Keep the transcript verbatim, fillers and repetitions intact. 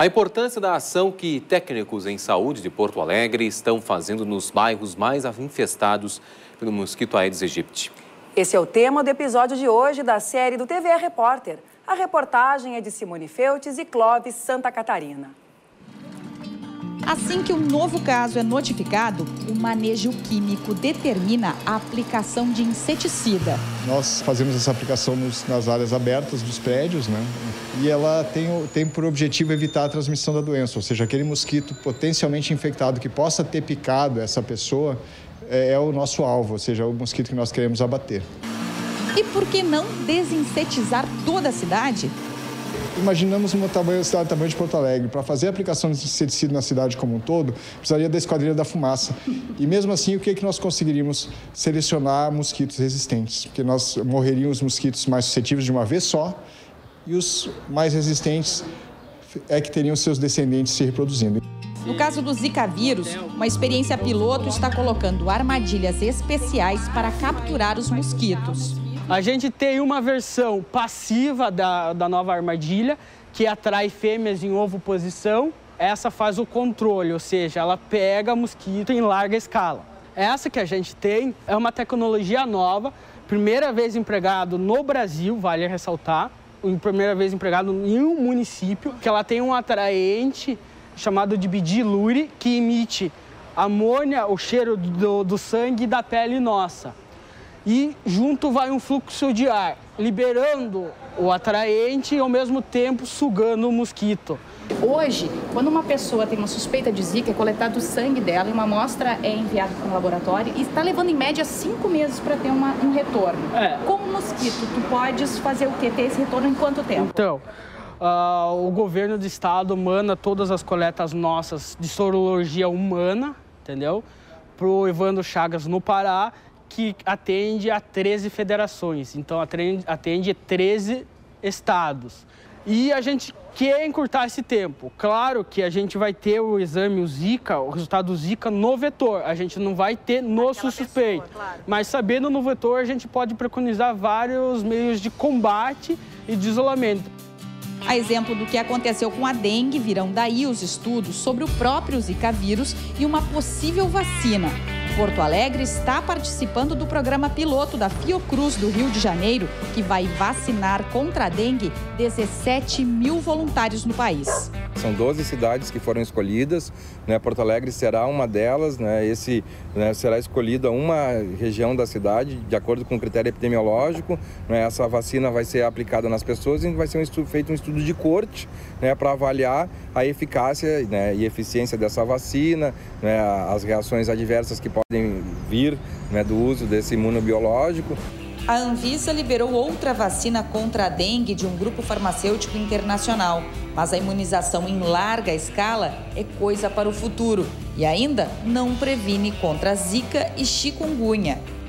A importância da ação que técnicos em saúde de Porto Alegre estão fazendo nos bairros mais infestados pelo mosquito Aedes aegypti. Esse é o tema do episódio de hoje da série do T V E Repórter. A reportagem é de Simone Feltes e Clóvis Santa Catarina. Assim que um novo caso é notificado, o manejo químico determina a aplicação de inseticida. Nós fazemos essa aplicação nos, nas áreas abertas dos prédios, né? E ela tem, tem por objetivo evitar a transmissão da doença, ou seja, aquele mosquito potencialmente infectado que possa ter picado essa pessoa é, é o nosso alvo, ou seja, é o mosquito que nós queremos abater. E por que não desinsetizar toda a cidade? Imaginamos uma tamanho, cidade do tamanho de Porto Alegre. Para fazer a aplicação de inseticida na cidade como um todo, precisaria da Esquadrilha da Fumaça. E mesmo assim, o que é que nós conseguiríamos? Selecionar mosquitos resistentes, porque nós morreriam os mosquitos mais suscetíveis de uma vez só e os mais resistentes é que teriam seus descendentes se reproduzindo. No caso do Zika vírus, uma experiência piloto está colocando armadilhas especiais para capturar os mosquitos. A gente tem uma versão passiva da, da nova armadilha, que atrai fêmeas em ovoposição. Essa faz o controle, ou seja, ela pega mosquito em larga escala. Essa que a gente tem é uma tecnologia nova, primeira vez empregado no Brasil, vale ressaltar, primeira vez empregado em um município, que ela tem um atraente chamado de bidilure, que emite amônia, o cheiro do, do sangue e da pele nossa. E junto vai um fluxo de ar, liberando o atraente e ao mesmo tempo sugando o mosquito. Hoje, quando uma pessoa tem uma suspeita de Zika, é coletado o sangue dela e uma amostra é enviada para um laboratório e está levando em média cinco meses para ter uma, um retorno. É. Com o mosquito, tu podes fazer o quê? Ter esse retorno em quanto tempo? Então, uh, o governo do estado manda todas as coletas nossas de sorologia humana, entendeu? Para o Evandro Chagas no Pará, que atende a treze federações, então atende treze estados. E a gente quer encurtar esse tempo. Claro que a gente vai ter o exame, o Zika, o resultado do Zika no vetor, a gente não vai ter no suspeito. Claro. Mas sabendo no vetor, a gente pode preconizar vários meios de combate e de isolamento. A exemplo do que aconteceu com a dengue, virão daí os estudos sobre o próprio Zika vírus e uma possível vacina. Porto Alegre está participando do programa piloto da Fiocruz do Rio de Janeiro, que vai vacinar contra a dengue dezessete mil voluntários no país. São doze cidades que foram escolhidas, né? Porto Alegre será uma delas, né? Esse, né, será escolhida uma região da cidade, de acordo com o critério epidemiológico, né? Essa vacina vai ser aplicada nas pessoas e vai ser um estudo, feito um estudo de corte, né, para avaliar a eficácia, né, e eficiência dessa vacina, né, as reações adversas que podem podem vir, né, do uso desse imunobiológico. A Anvisa liberou outra vacina contra a dengue de um grupo farmacêutico internacional, mas a imunização em larga escala é coisa para o futuro e ainda não previne contra a Zika e Chikungunya.